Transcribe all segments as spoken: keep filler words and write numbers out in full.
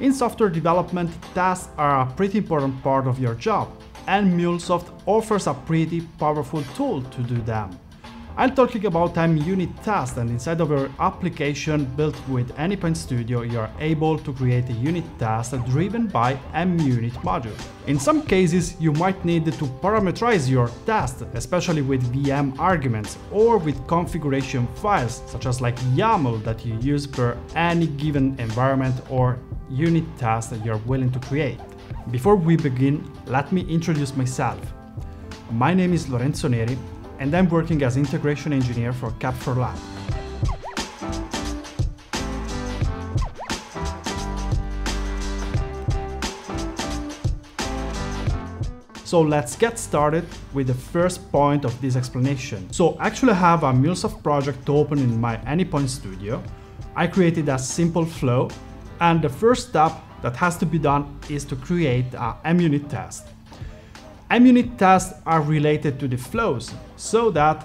In software development, tasks are a pretty important part of your job, and MuleSoft offers a pretty powerful tool to do them. I'm talking about time unit tasks, and inside of your application built with Anypoint Studio, you are able to create a unit task driven by MUnit module. In some cases, you might need to parameterize your task, especially with V M arguments or with configuration files, such as like YAML that you use per any given environment or unit task that you're willing to create. Before we begin, let me introduce myself. My name is Lorenzo Neri, and I'm working as integration engineer for Cap four Lab. So let's get started with the first point of this explanation. So actually I have a MuleSoft project open in my Anypoint Studio. I created a simple flow, and the first step that has to be done is to create a MUnit test. MUnit tests are related to the flows, so that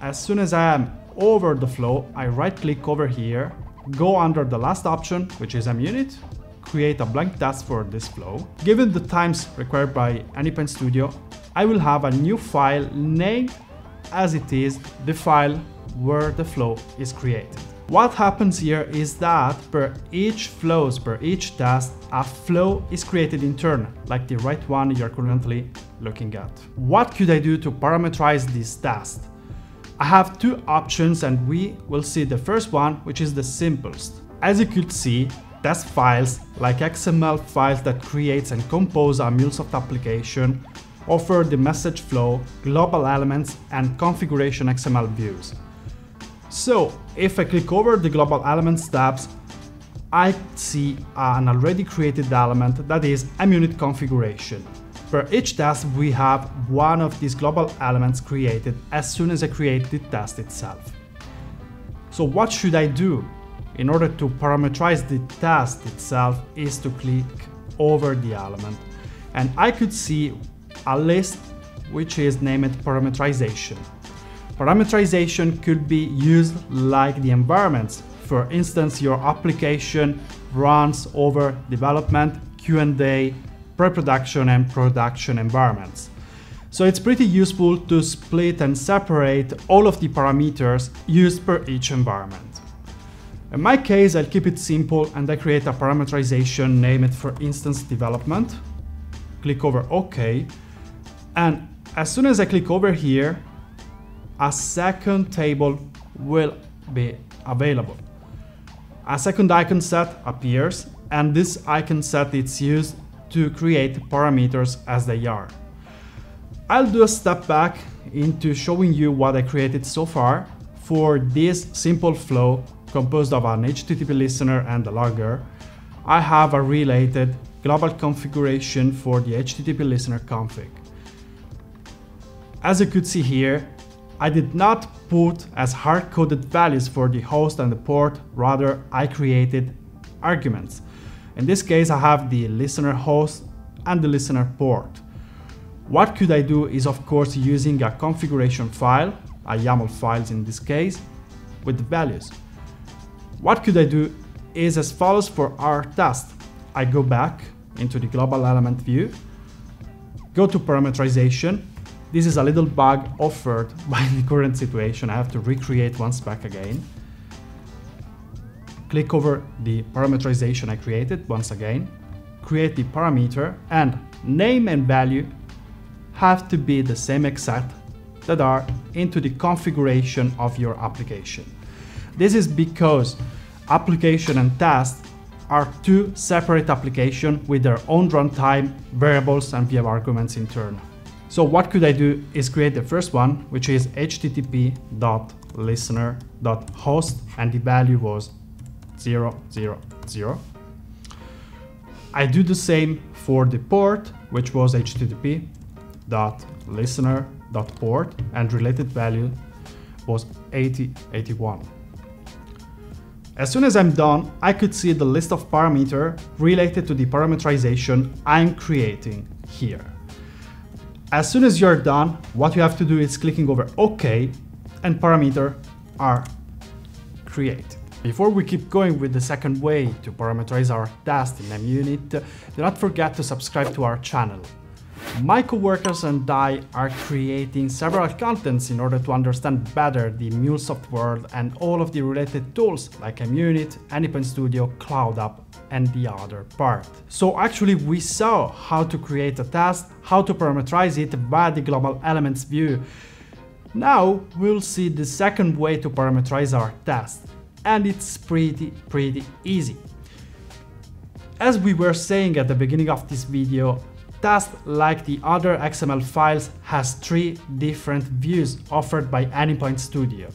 as soon as I am over the flow, I right click over here, go under the last option, which is MUnit, create a blank task for this flow. Given the times required by Anypoint Studio, I will have a new file named as it is the file where the flow is created. What happens here is that per each flows, per each task, a flow is created in turn, like the right one you're currently looking at. What could I do to parameterize this task? I have two options, and we will see the first one, which is the simplest. As you could see, test files, like X M L files that creates and compose a MuleSoft application, offer the message flow, global elements, and configuration X M L views. So, if I click over the Global Elements tabs, I see an already created element that is MUnit configuration. Per each task, we have one of these global elements created as soon as I create the task itself. So what should I do? In order to parameterize the task itself is to click over the element. And I could see a list which is named parameterization. Parameterization could be used like the environments. For instance, your application runs over development, Q and A, pre-production and production environments. So it's pretty useful to split and separate all of the parameters used per each environment. In my case, I'll keep it simple and I create a parameterization, name it for instance development, click over OK, and as soon as I click over here, a second table will be available. A second icon set appears, and this icon set is used to create parameters as they are. I'll do a step back into showing you what I created so far for this simple flow composed of an H T T P listener and a logger. I have a related global configuration for the H T T P listener config. As you could see here, I did not put as hard-coded values for the host and the port, rather I created arguments. In this case, I have the listener host and the listener port. What could I do is of course using a configuration file, a YAML file in this case, with the values. What could I do is as follows for our test. I go back into the global element view, go to parameterization. This is a little bug offered by the current situation. I have to recreate once back again. Click over the parameterization I created once again. Create the parameter, and name and value have to be the same exact that are into the configuration of your application. This is because application and task are two separate applications with their own runtime, variables, and V M arguments in turn. So what could I do is create the first one, which is H T T P dot listener dot host, and the value was zero zero zero. I do the same for the port, which was H T T P dot listener dot port, and related value was eighty eighty-one. As soon as I'm done, I could see the list of parameters related to the parameterization I'm creating here. As soon as you're done, what you have to do is clicking over OK, and parameters are created. Before we keep going with the second way to parameterize our tasks in MUnit, do not forget to subscribe to our channel. My coworkers and I are creating several contents in order to understand better the MuleSoft world and all of the related tools like MUnit, Anypoint Studio, CloudHub, and the other part. So actually we saw how to create a task, how to parameterize it by the global elements view. Now we'll see the second way to parameterize our task, and it's pretty, pretty easy. As we were saying at the beginning of this video, tasks like the other X M L files has three different views offered by Anypoint Studio.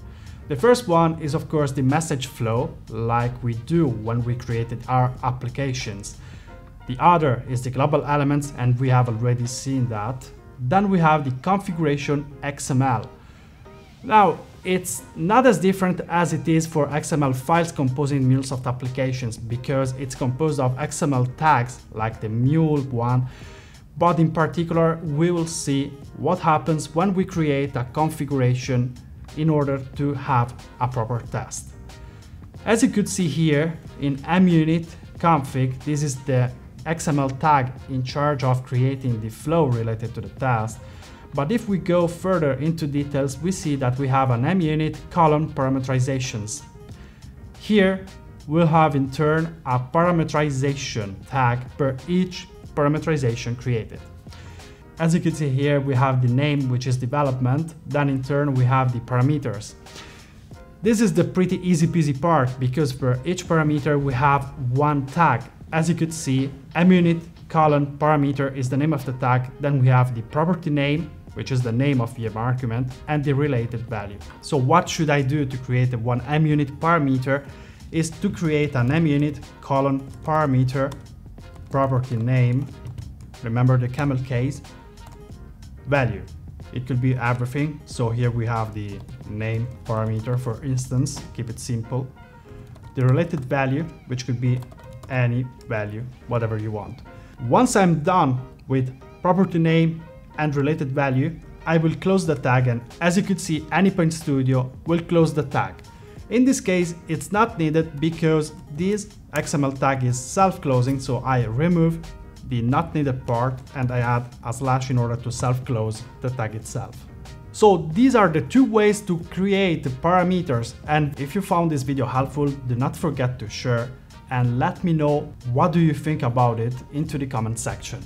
The first one is of course the message flow, like we do when we created our applications. The other is the global elements, and we have already seen that. Then we have the configuration X M L. Now, it's not as different as it is for X M L files composing MuleSoft applications, because it's composed of X M L tags like the mule one. But in particular, we will see what happens when we create a configuration in order to have a proper test. As you could see here in MUnit config, this is the X M L tag in charge of creating the flow related to the test. But if we go further into details, we see that we have an MUnit column parameterizations. Here we'll have in turn a parameterization tag per each parameterization created. As you can see here, we have the name, which is development, then in turn we have the parameters. This is the pretty easy peasy part, because for each parameter we have one tag. As you could see, MUnit colon parameter is the name of the tag, then we have the property name, which is the name of the V M argument, and the related value. So what should I do to create one MUnit parameter is to create an MUnit colon parameter property name, remember the camel case, value. It could be everything. So here we have the name parameter, for instance, keep it simple. The related value, which could be any value, whatever you want. Once I'm done with property name and related value, I will close the tag, and as you could see, Anypoint Studio will close the tag. In this case, it's not needed because this X M L tag is self-closing, so I remove the not needed part and I add a slash in order to self-close the tag itself. So these are the two ways to create parameters, and if you found this video helpful, do not forget to share and let me know what do you think about it into the comment section.